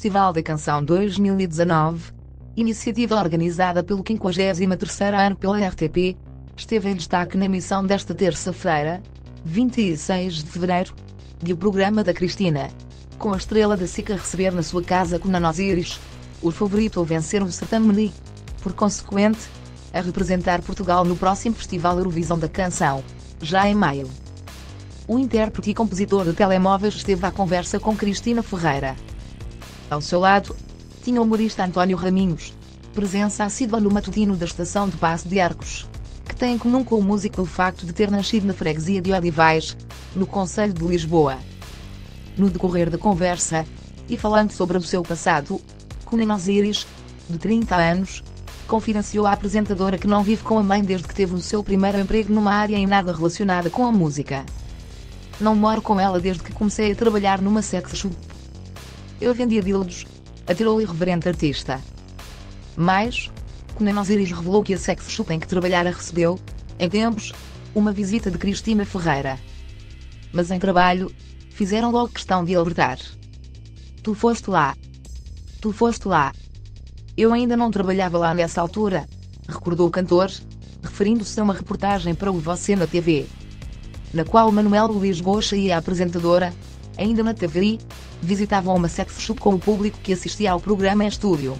Festival da Canção 2019, iniciativa organizada pelo 53º ano pela RTP, esteve em destaque na emissão desta terça-feira, 26 de fevereiro, de O Programa da Cristina, com a estrela da SIC a receber na sua casa Conan Osíris, o favorito a vencer o certame e, por consequente, a representar Portugal no próximo Festival Eurovisão da Canção, já em maio. O intérprete e compositor de telemóveis esteve à conversa com Cristina Ferreira. Ao seu lado, tinha o humorista António Raminhos, presença assídua no matutino da estação de Paço de Arcos, que tem em comum com o músico o facto de ter nascido na freguesia de Olivais, no concelho de Lisboa. No decorrer da conversa, e falando sobre o seu passado, Conan Osíris, de 30 anos, confidenciou à apresentadora que não vive com a mãe desde que teve o seu primeiro emprego numa área em nada relacionada com a música. Não moro com ela desde que comecei a trabalhar numa sex shop. Eu vendia dildos, atirou o irreverente artista. Mas, Conan Osíris revelou que a sex shop em que trabalhara recebeu, em tempos, uma visita de Cristina Ferreira. Mas em trabalho, fizeram logo questão de alertar. Tu foste lá. Tu foste lá. Eu ainda não trabalhava lá nessa altura, recordou o cantor, referindo-se a uma reportagem para o Você na TV, na qual Manuel Luís Goucha e a apresentadora, ainda na TVI, visitavam uma sex shop com o público que assistia ao programa em estúdio.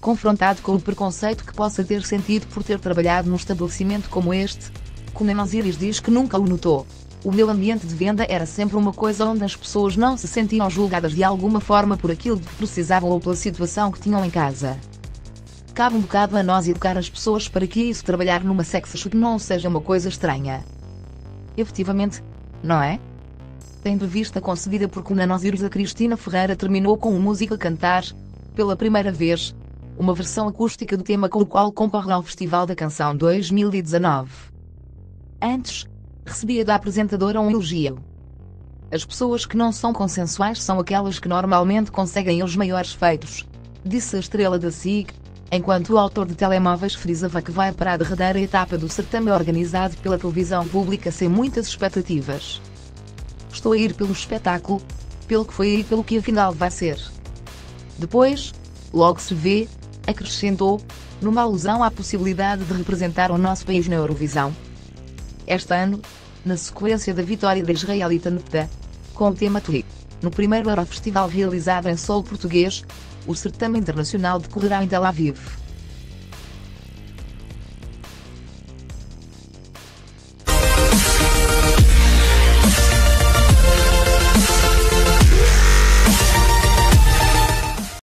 Confrontado com o preconceito que possa ter sentido por ter trabalhado num estabelecimento como este, Conan Osíris diz que nunca o notou. O meu ambiente de venda era sempre uma coisa onde as pessoas não se sentiam julgadas de alguma forma por aquilo de que precisavam ou pela situação que tinham em casa. Cabe um bocado a nós educar as pessoas para que isso trabalhar numa sex shop não seja uma coisa estranha. Efetivamente, não é? A entrevista concedida por Conan Osíris a Cristina Ferreira terminou com o músico a cantar, pela primeira vez, uma versão acústica do tema com o qual concorre ao Festival da Canção 2019. Antes, recebia da apresentadora um elogio. As pessoas que não são consensuais são aquelas que normalmente conseguem os maiores feitos, disse a estrela da SIC, enquanto o autor de telemóveis frisava que vai para a derradeira etapa do certame organizado pela televisão pública sem muitas expectativas. Estou a ir pelo espetáculo, pelo que foi e pelo que afinal vai ser. Depois, logo se vê, acrescentou, numa alusão à possibilidade de representar o nosso país na Eurovisão. Este ano, na sequência da vitória da israelita Netta, com o tema TVI, no primeiro Eurofestival realizado em solo português, o certame internacional decorrerá em Tel Aviv.